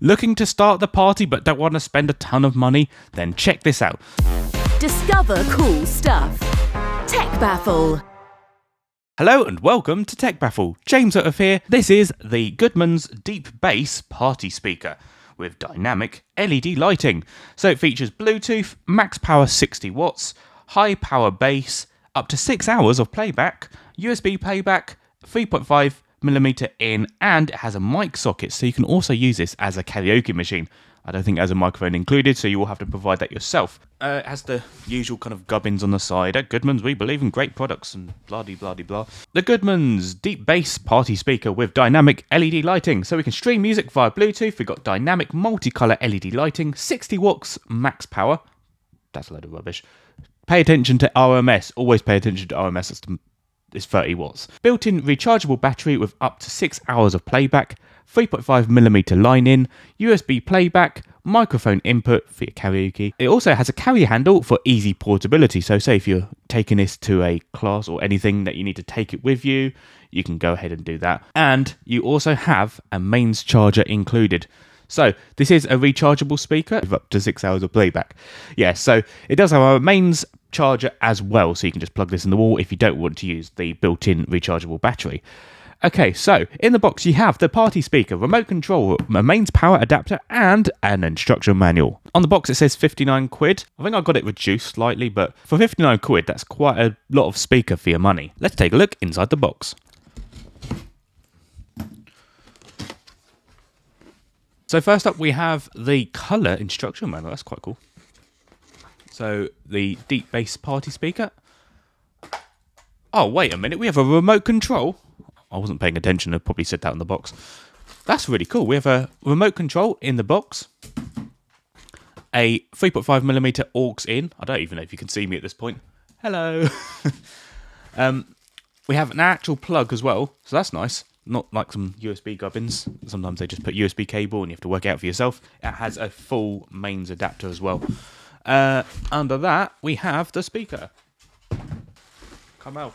Looking to start the party but don't want to spend a ton of money? Then check this out. Discover cool stuff. Tech Baffle. Hello and welcome to Tech Baffle. James Otter here. This is the Goodmans DEEP BASS party speaker with dynamic LED lighting. So it features Bluetooth, max power 60 watts, high power bass, up to 6 hours of playback, USB playback, 3.5mm in, and it has a mic socket, so you can also use this as a karaoke machine. I don't think it has a microphone included, so you will have to provide that yourself. It has the usual kind of gubbins on the side. At Goodmans, we believe in great products and blah-de-blah-de-blah. The Goodmans Deep Bass Party Speaker with dynamic LED lighting. So we can stream music via Bluetooth. We've got dynamic multicolour LED lighting, 60 watts max power. That's a load of rubbish. Pay attention to RMS. Always pay attention to RMS. It's 30 watts. Built-in rechargeable battery with up to 6 hours of playback, 3.5mm line in, USB playback, microphone input for your karaoke. It also has a carry handle for easy portability, so say if you're taking this to a class or anything that you need to take it with you, you can go ahead and do that. And you also have a mains charger included. So this is a rechargeable speaker with up to 6 hours of playback. Yeah, so it does have a mains charger as well, so you can just plug this in the wall if you don't want to use the built-in rechargeable battery. Okay, so in the box you have the party speaker, remote control, a mains power adapter, and an instruction manual. On the box it says 59 quid. I think I got it reduced slightly, but for 59 quid, that's quite a lot of speaker for your money. Let's take a look inside the box. So first up we have the colour instruction manual. That's quite cool. So the Deep Bass party speaker. Oh, wait a minute. We have a remote control. I wasn't paying attention. I probably said that in the box. That's really cool. We have a remote control in the box. A 3.5mm aux in. I don't even know if you can see me at this point. Hello. We have an actual plug as well. So that's nice. Not like some USB gubbins. Sometimes they just put USB cable and you have to work it out for yourself. It has a full mains adapter as well. Under that, we have the speaker. Come out.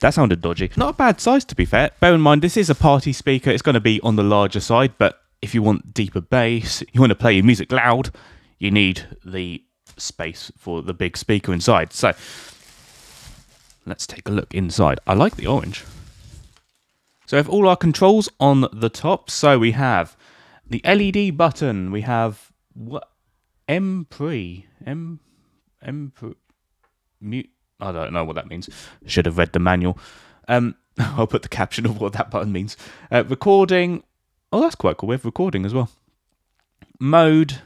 That sounded dodgy. Not a bad size, to be fair. Bear in mind, this is a party speaker. It's going to be on the larger side, but if you want deeper bass, you want to play your music loud, you need the space for the big speaker inside. So, let's take a look inside. I like the orange. So we have all our controls on the top. So we have the LED button. We have what? Mute. I don't know what that means. Should have read the manual. I'll put the caption of what that button means. Recording. Oh, that's quite cool. We have recording as well. Mode.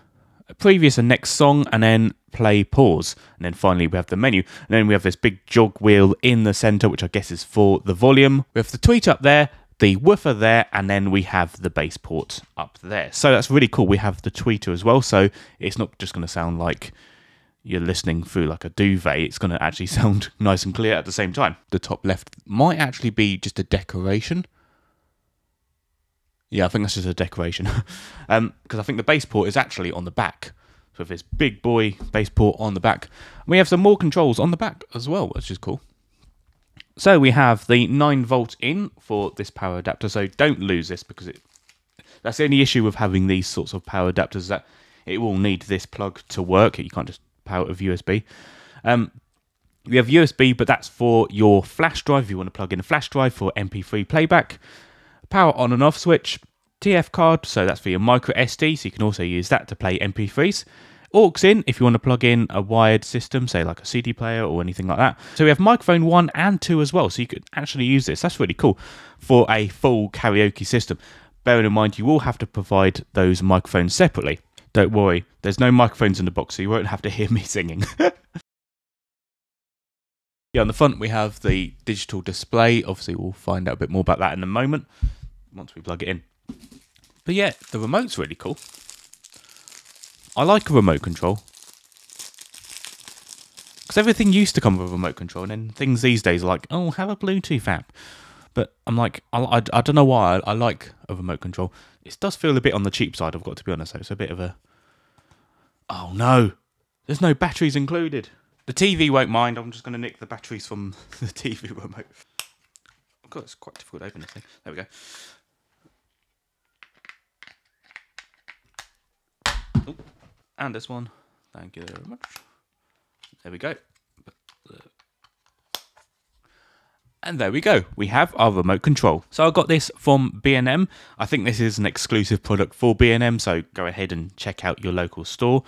Previous and next song, and then play, pause, and then finally we have the menu, and then we have this big jog wheel in the center, which I guess is for the volume. We have the tweet up there, the woofer there, and then we have the bass port up there. So that's really cool. We have the tweeter as well, so it's not just going to sound like you're listening through like a duvet. It's going to actually sound nice and clear at the same time. The top left might actually be just a decoration. Yeah, I think that's just a decoration. Because I think the bass port is actually on the back. So if it's big boy bass port on the back. We have some more controls on the back as well, which is cool. So we have the 9V in for this power adapter. So don't lose this, because that's the only issue with having these sorts of power adapters, that it will need this plug to work. You can't just power it with USB. We have USB, but that's for your flash drive. If you want to plug in a flash drive for MP3 playback. Power on and off switch, TF card, so that's for your micro SD, so you can also use that to play MP3s. Aux in, if you want to plug in a wired system, say like a CD player or anything like that. So we have microphone 1 and 2 as well, so you could actually use this. That's really cool for a full karaoke system. Bearing in mind, you will have to provide those microphones separately. Don't worry, there's no microphones in the box, so you won't have to hear me singing. Yeah, on the front we have the digital display. Obviously, we'll find out a bit more about that in a moment, once we plug it in. But yeah, the remote's really cool. I like a remote control, because everything used to come with a remote control, and then things these days are like, oh, have a Bluetooth app. But I'm like, I don't know why I like a remote control. It does feel a bit on the cheap side, I've got to be honest. It's a bit of a... Oh no, there's no batteries included. The TV won't mind, I'm just going to nick the batteries from the TV remote. God, it's quite difficult to open this thing. There we go. Oh, and this one. Thank you very much. There we go. And there we go. We have our remote control. So I got this from B&M. I think this is an exclusive product for B&M, so go ahead and check out your local store.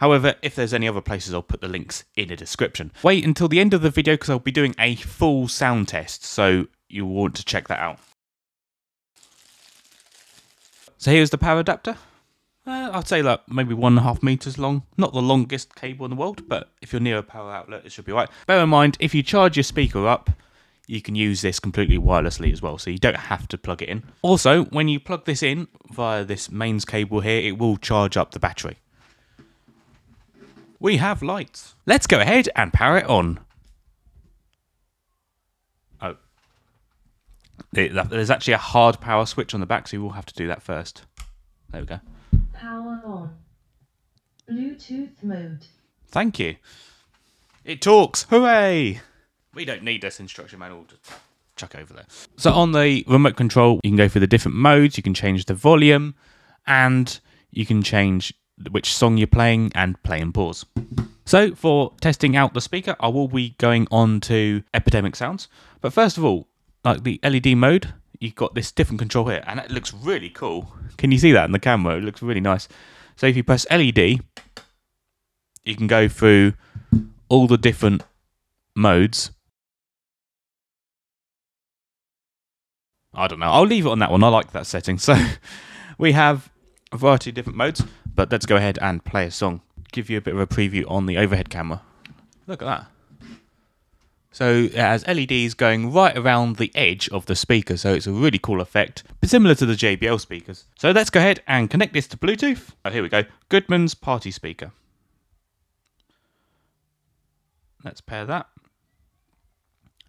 However, if there's any other places, I'll put the links in the description. Wait until the end of the video because I'll be doing a full sound test, so you'll want to check that out. So here's the power adapter. I'd say like maybe 1.5 meters long. Not the longest cable in the world, but if you're near a power outlet, it should be right. Bear in mind, if you charge your speaker up, you can use this completely wirelessly as well, so you don't have to plug it in. Also, when you plug this in via this mains cable here, it will charge up the battery. We have lights. Let's go ahead and power it on. Oh. There's actually a hard power switch on the back, so you will have to do that first. There we go. Power on. Bluetooth mode. Thank you. It talks. Hooray! We don't need this instruction manual, just chuck over there. So on the remote control, you can go through the different modes, you can change the volume, and you can change which song you're playing and play and pause. So for testing out the speaker, I will be going on to Epidemic Sounds. But first of all, like the LED mode, you've got this different control here, and it looks really cool. Can you see that in the camera? It looks really nice. So if you press LED, you can go through all the different modes. I don't know. I'll leave it on that one. I like that setting. So we have a variety of different modes, but let's go ahead and play a song. Give you a bit of a preview on the overhead camera. Look at that. So it has LEDs going right around the edge of the speaker, so it's a really cool effect, but similar to the JBL speakers. So let's go ahead and connect this to Bluetooth. Oh, here we go. Goodmans party speaker. Let's pair that.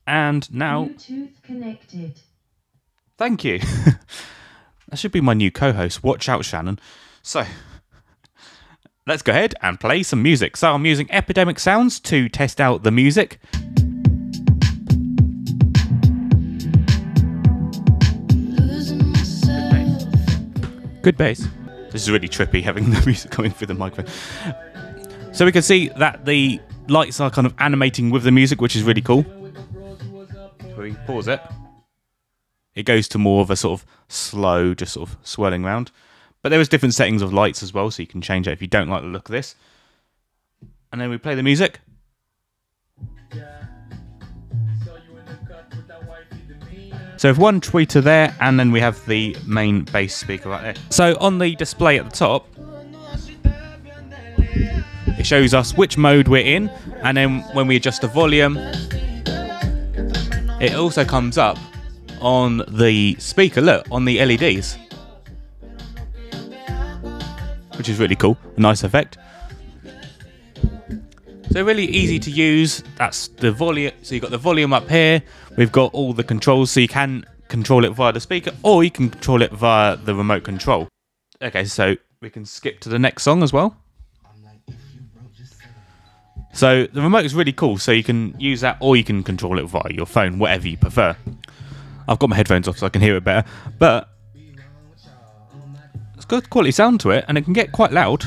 And now... Bluetooth connected. Thank you. That should be my new co-host. Watch out, Shannon. So, let's go ahead and play some music. So I'm using Epidemic Sounds to test out the music. Good bass. This is really trippy having the music coming through the microphone. So we can see that the lights are kind of animating with the music, which is really cool. We pause it. It goes to more of a sort of slow, just sort of swirling round. But there is different settings of lights as well, so you can change it if you don't like the look of this. And then we play the music. So we have one tweeter there, and then we have the main bass speaker right there. So on the display at the top, it shows us which mode we're in, and then when we adjust the volume, it also comes up on the speaker, look, on the LEDs, which is really cool, a nice effect. So really easy to use. That's the volume. So you've got the volume up here, we've got all the controls, so you can control it via the speaker or you can control it via the remote control. Okay, so we can skip to the next song as well. So the remote is really cool, so you can use that or you can control it via your phone, whatever you prefer. I've got my headphones off so I can hear it better, but it's good quality sound to it and it can get quite loud.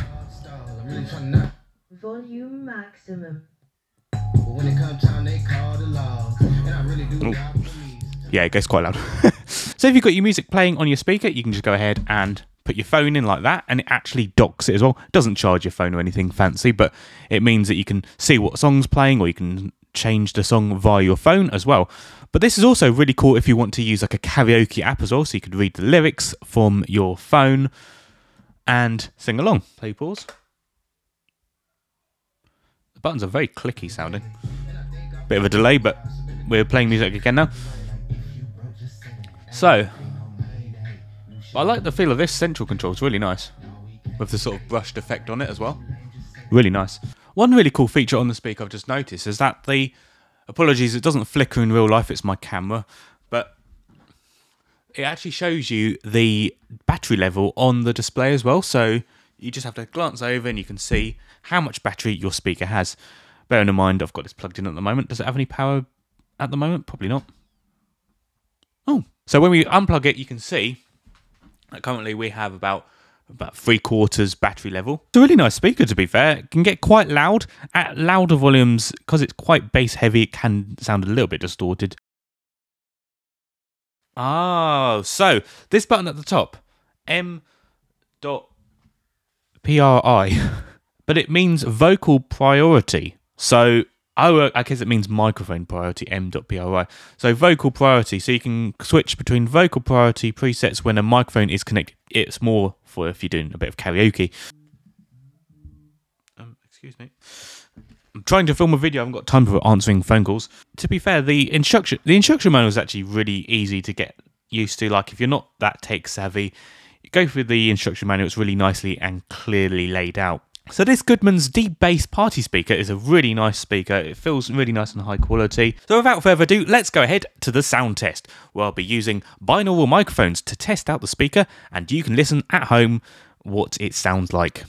Volume maximum. Ooh. Yeah, it gets quite loud. So if you've got your music playing on your speaker, you can just go ahead and put your phone in like that, and it actually docks it as well. It doesn't charge your phone or anything fancy, but it means that you can see what song's playing or you can change the song via your phone as well. But this is also really cool if you want to use like a karaoke app as well, so you could read the lyrics from your phone and sing along. Play pause. The buttons are very clicky sounding. Bit of a delay, but we're playing music again now. So, I like the feel of this central control, it's really nice. With the sort of brushed effect on it as well. Really nice. One really cool feature on the speaker I've just noticed is that the... Apologies, it doesn't flicker in real life, it's my camera, but it actually shows you the battery level on the display as well, so you just have to glance over and you can see how much battery your speaker has. Bearing in mind, I've got this plugged in at the moment. Does it have any power at the moment? Probably not. So when we unplug it, you can see that currently we have about 3/4 battery level. It's a really nice speaker, to be fair. It can get quite loud. At louder volumes, because it's quite bass heavy, it can sound a little bit distorted. Oh, so this button at the top, M.PRI, but it means vocal priority. So I guess it means microphone priority, M.PRI. So vocal priority, so you can switch between vocal priority presets when a microphone is connected. It's more for if you're doing a bit of karaoke. Excuse me. I'm trying to film a video. I haven't got time for answering phone calls. To be fair, the instruction manual is actually really easy to get used to. Like if you're not that tech savvy, you go through the instruction manual. It's really nicely and clearly laid out. So this Goodmans DEEP BASS party speaker is a really nice speaker. It feels really nice and high quality. So without further ado, let's go ahead to the sound test, where I'll be using binaural microphones to test out the speaker, and you can listen at home what it sounds like.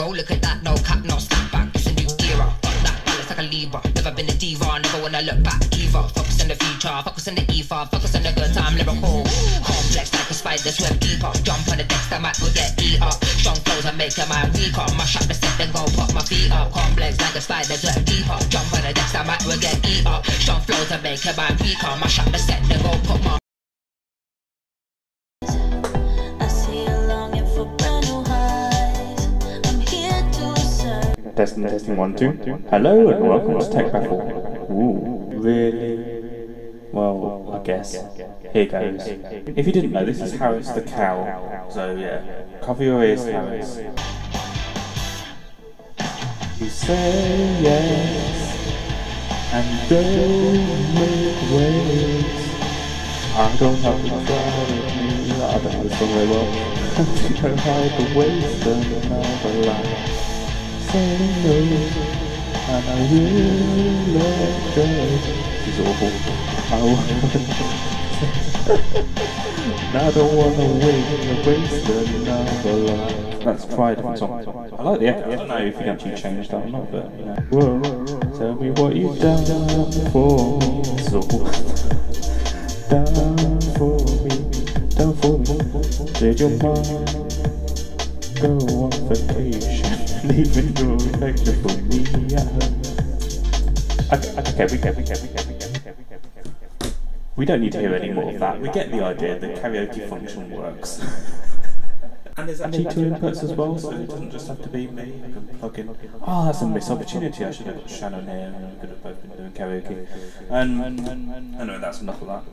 Oh, look at that, no cap, no snap back. It's a new era, fuck that balance like a lever. Never been a diva, never wanna look back either. Focus on the future, focus on the ether. Focus on the good time, lyrical. Complex like a spider, swim deeper. Jump on the decks, I might will get beat up. Strong clothes, I make your mind weaker. Mash up the step, then go pop my feet up. Complex like a spider, swim deeper. Jump on the decks, I might will get beat up. Strong clothes, I make your mind weaker. Mash up the step, then go pop my. Testing 1, 2. Hello and welcome to Tech Baffle. Ooh, really? Well, I guess. Here goes. If you didn't know, this is Harris the Cow. So yeah, cover your ears, Harris. You say yes, and don't make waves. I don't have to try. I don't have to song very well. You don't have to waste another life. Say no, and I will let go. This is awful. I don't want to waste another life. Let's try a different song. I like the echo. I don't know if you can actually change that or not, but you know. Tell me what you've done for. This is awful. Your mom, go on vacation, leaving your lecture for me. Okay, we don't need to hear any more of that. We get the idea that karaoke function works. And there's actually two inputs as well, so it doesn't just have to be me. I can plug in. Oh, that's a missed opportunity. I should have got Shannon here, and we could have both been doing karaoke. And anyway, that's enough of that.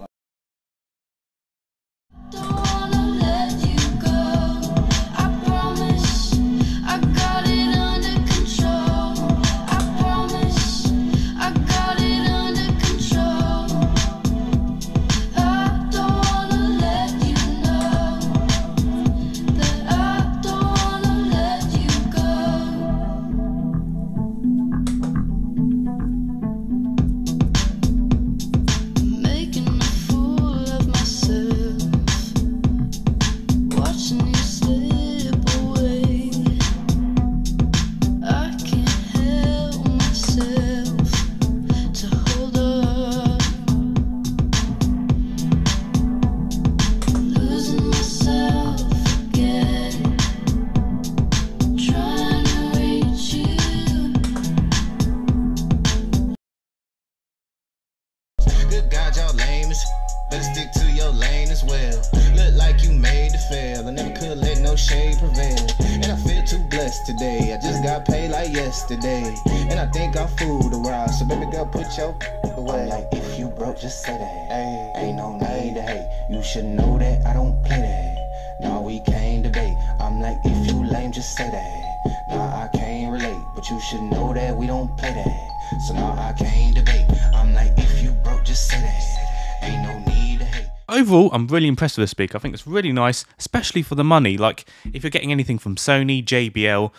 Today, and I think I fooled the ride, so baby girl, put your away. Like, if you broke, just say that. Ay, ain't no need to hate. You should know that I don't play that. Nah, we can't debate. I'm like, if you lame, just say that. Nah, I can't relate, but you should know that we don't play that. So now I can't debate. I'm like, if you broke, just say that. Ain't no need to hate. Overall, I'm really impressed with this speaker. I think it's really nice, especially for the money. Like, if you're getting anything from Sony, JBL.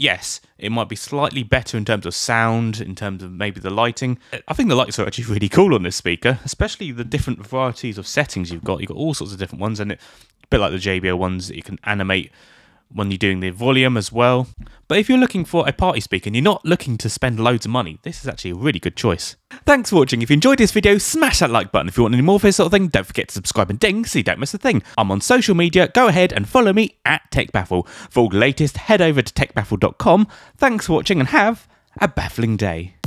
Yes, it might be slightly better in terms of sound, in terms of maybe the lighting. I think the lights are actually really cool on this speaker, especially the different varieties of settings you've got. You've got all sorts of different ones, and it's a bit like the JBL ones that you can animate when you're doing the volume as well. But if you're looking for a party speaker and you're not looking to spend loads of money, this is actually a really good choice. Thanks for watching. If you enjoyed this video, smash that like button. If you want any more of this sort of thing, don't forget to subscribe and ding so you don't miss a thing. I'm on social media. Go ahead and follow me at Tech Baffle. For all the latest, head over to techbaffle.com. Thanks for watching and have a baffling day.